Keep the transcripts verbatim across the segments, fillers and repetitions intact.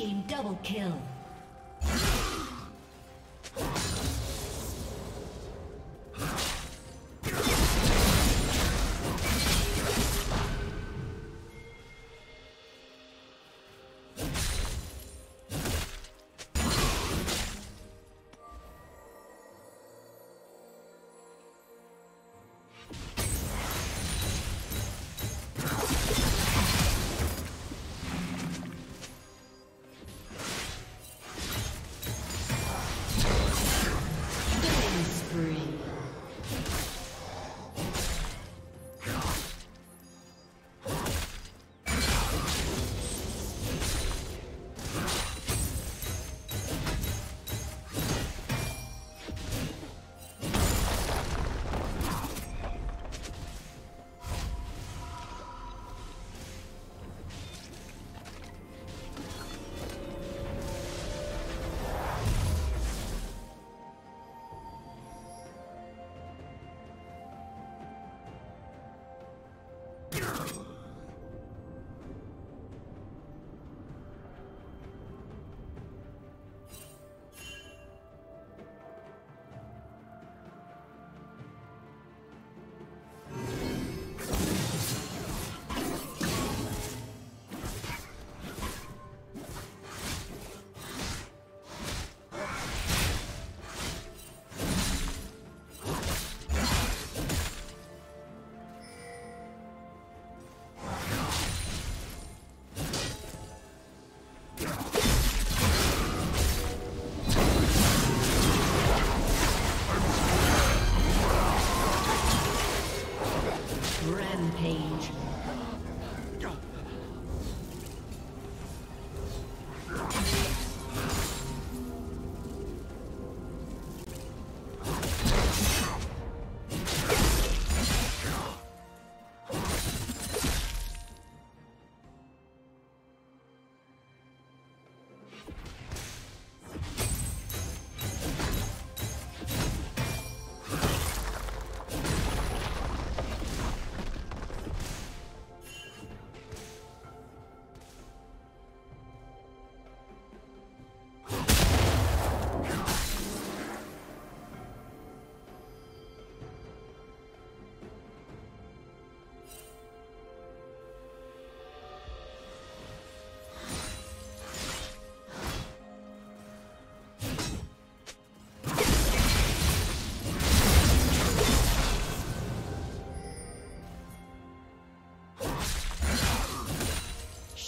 team double kill.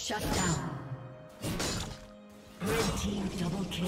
Shut down. Red team double kill.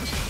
Okay.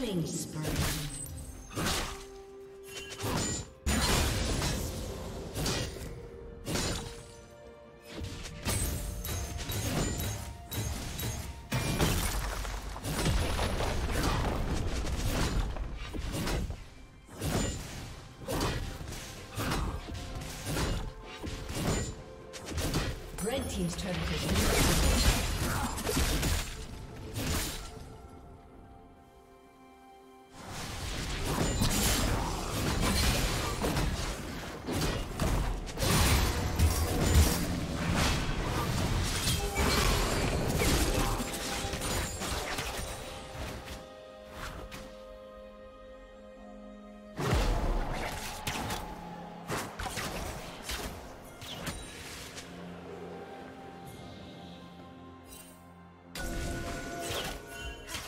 Killing spree. Red team's turret has been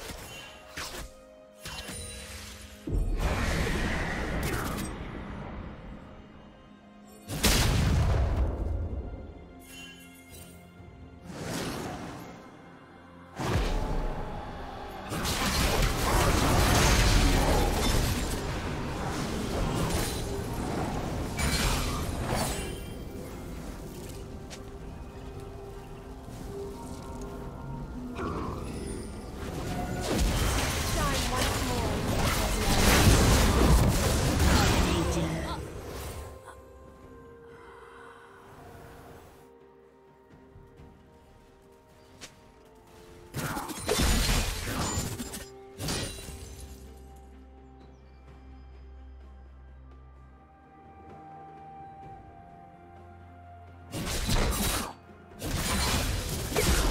destroyed.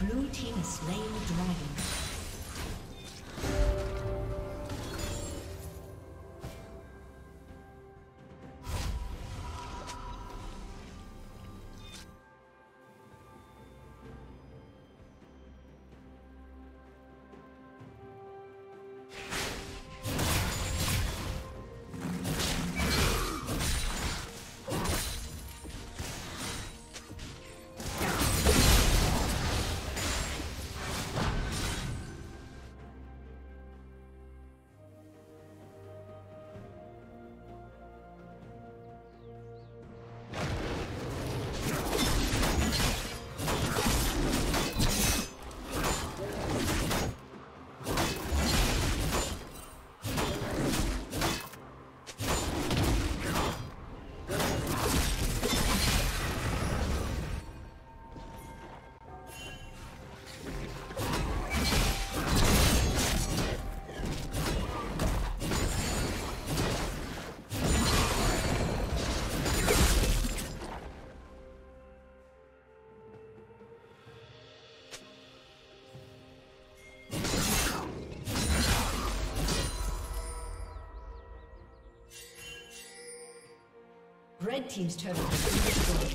Blue team has slain the dragon. Red team's turret has been destroyed.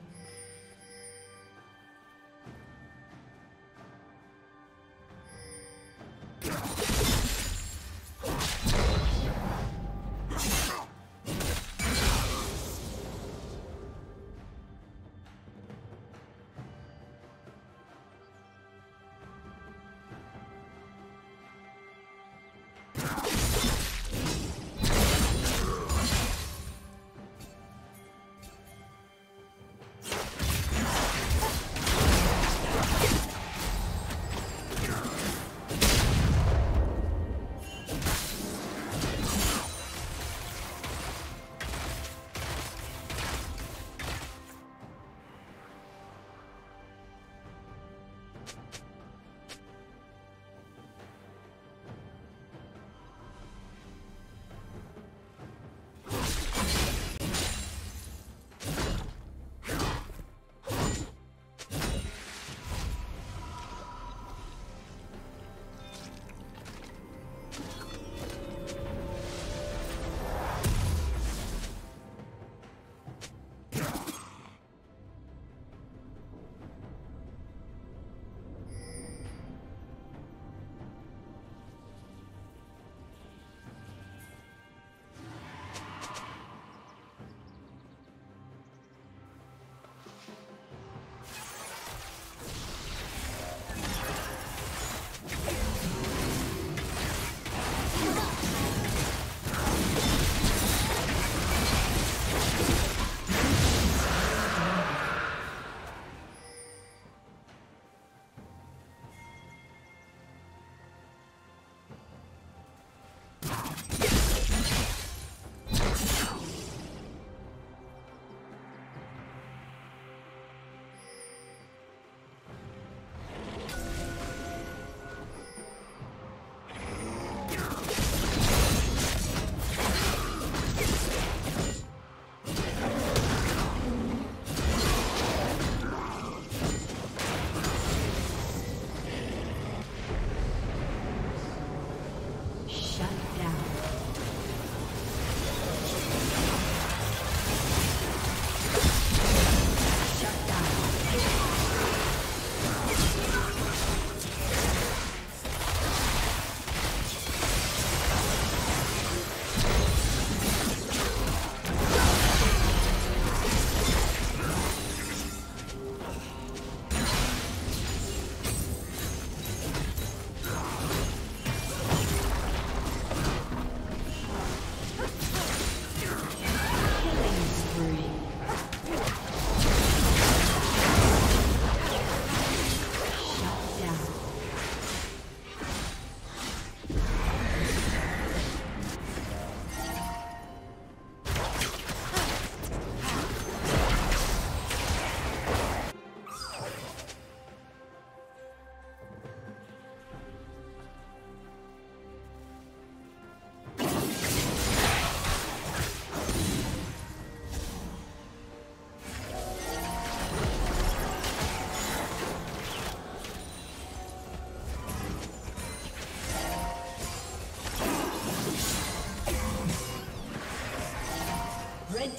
Red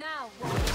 Now what?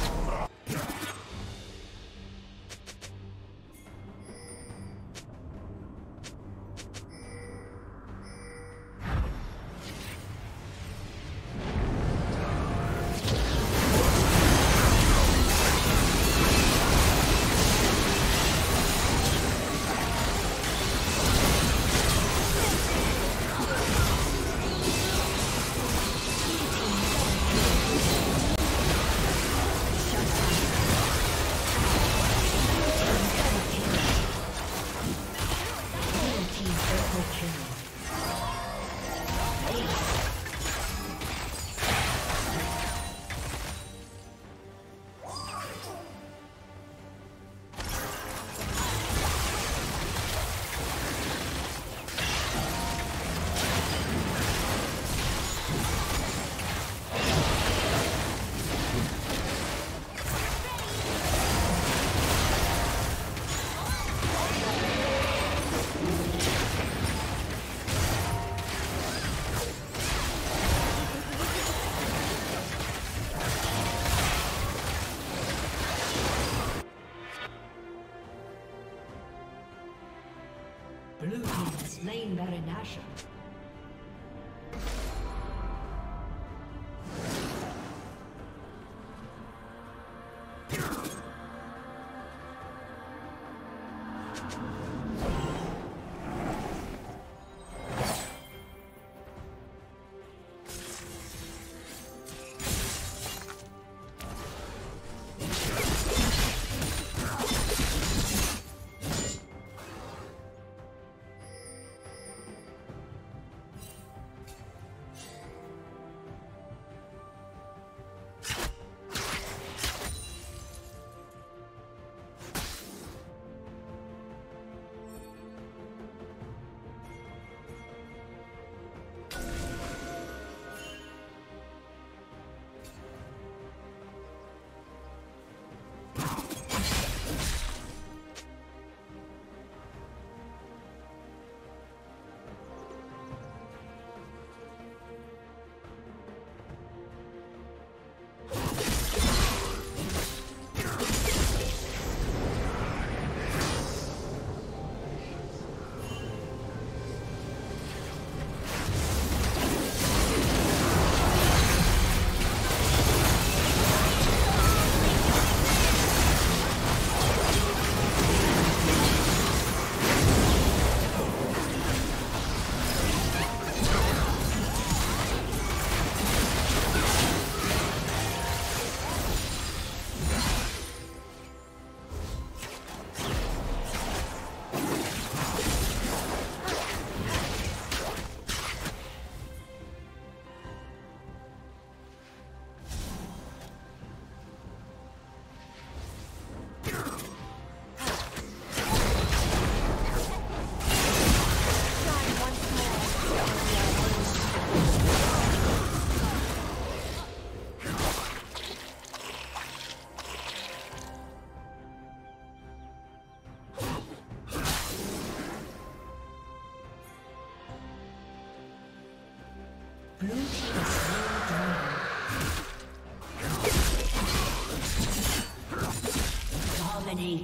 slain Baron Nashor.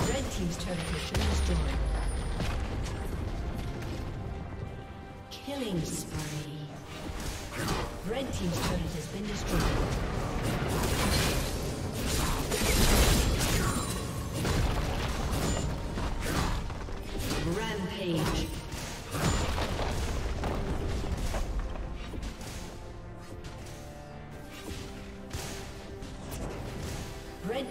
Red team's turret has been destroyed. Killing spree. Red team's turret has been destroyed. Rampage. Red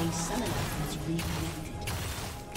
A summoner has reconnected.